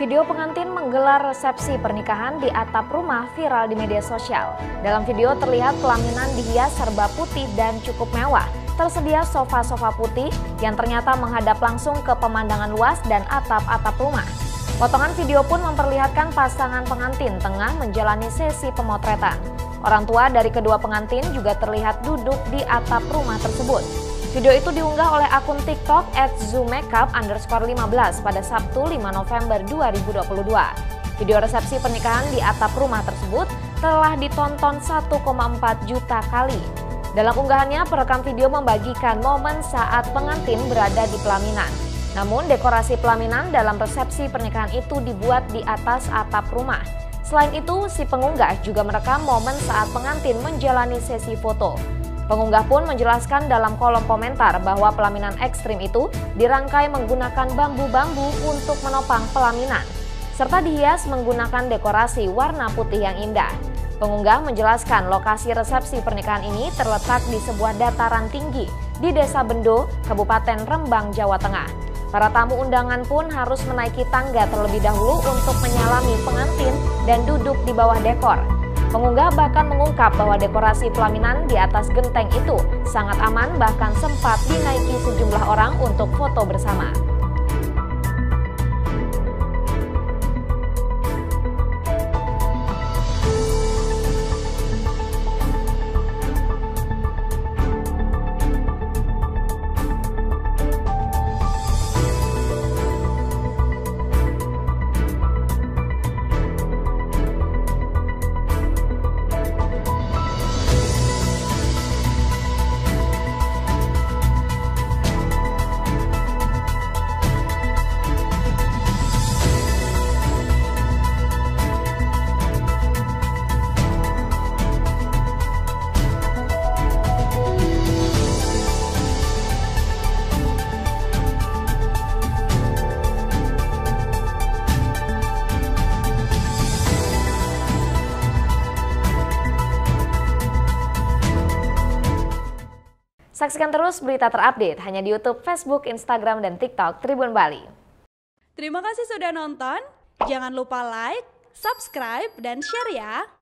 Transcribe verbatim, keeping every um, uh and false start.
Video pengantin menggelar resepsi pernikahan di atap rumah viral di media sosial. Dalam video terlihat pelaminan dihias serba putih dan cukup mewah. Tersedia sofa-sofa putih yang ternyata menghadap langsung ke pemandangan luas dan atap-atap rumah. Potongan video pun memperlihatkan pasangan pengantin tengah menjalani sesi pemotretan. Orang tua dari kedua pengantin juga terlihat duduk di atap rumah tersebut. Video itu diunggah oleh akun TikTok at zoomakeup underscore lima belas pada Sabtu lima November dua ribu dua puluh dua. Video resepsi pernikahan di atap rumah tersebut telah ditonton satu koma empat juta kali. Dalam unggahannya, perekam video membagikan momen saat pengantin berada di pelaminan. Namun, dekorasi pelaminan dalam resepsi pernikahan itu dibuat di atas atap rumah. Selain itu, si pengunggah juga merekam momen saat pengantin menjalani sesi foto. Pengunggah pun menjelaskan dalam kolom komentar bahwa pelaminan ekstrim itu dirangkai menggunakan bambu-bambu untuk menopang pelaminan, serta dihias menggunakan dekorasi warna putih yang indah. Pengunggah menjelaskan lokasi resepsi pernikahan ini terletak di sebuah dataran tinggi di Desa Bendo, Kabupaten Rembang, Jawa Tengah. Para tamu undangan pun harus menaiki tangga terlebih dahulu untuk menyalami pengantin dan duduk di bawah dekor. Pengunggah bahkan mengungkap bahwa dekorasi pelaminan di atas genteng itu sangat aman, bahkan sempat dinaiki sejumlah orang untuk foto bersama. Saksikan terus berita terupdate hanya di YouTube, Facebook, Instagram, dan TikTok Tribun Bali. Terima kasih sudah nonton. Jangan lupa like, subscribe, dan share ya.